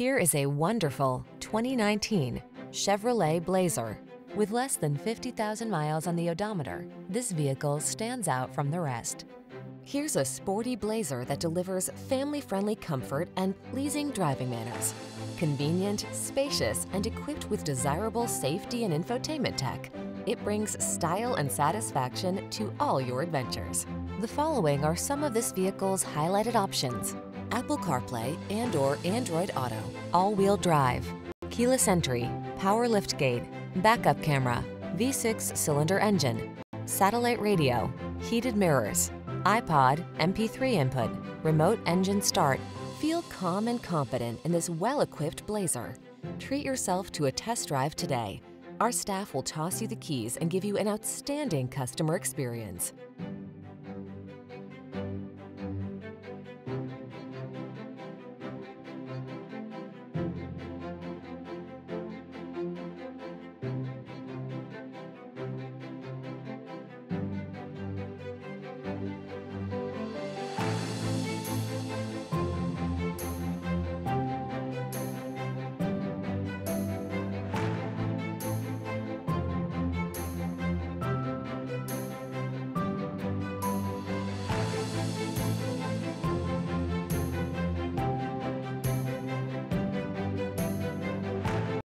Here is a wonderful 2019 Chevrolet Blazer. With less than 50,000 miles on the odometer, this vehicle stands out from the rest. Here's a sporty Blazer that delivers family-friendly comfort and pleasing driving manners. Convenient, spacious, and equipped with desirable safety and infotainment tech, it brings style and satisfaction to all your adventures. The following are some of this vehicle's highlighted options: Apple CarPlay and/or Android Auto, all-wheel drive, keyless entry, power liftgate, backup camera, V6 cylinder engine, satellite radio, heated mirrors, iPod, MP3 input, remote engine start. Feel calm and confident in this well-equipped Blazer. Treat yourself to a test drive today. Our staff will toss you the keys and give you an outstanding customer experience.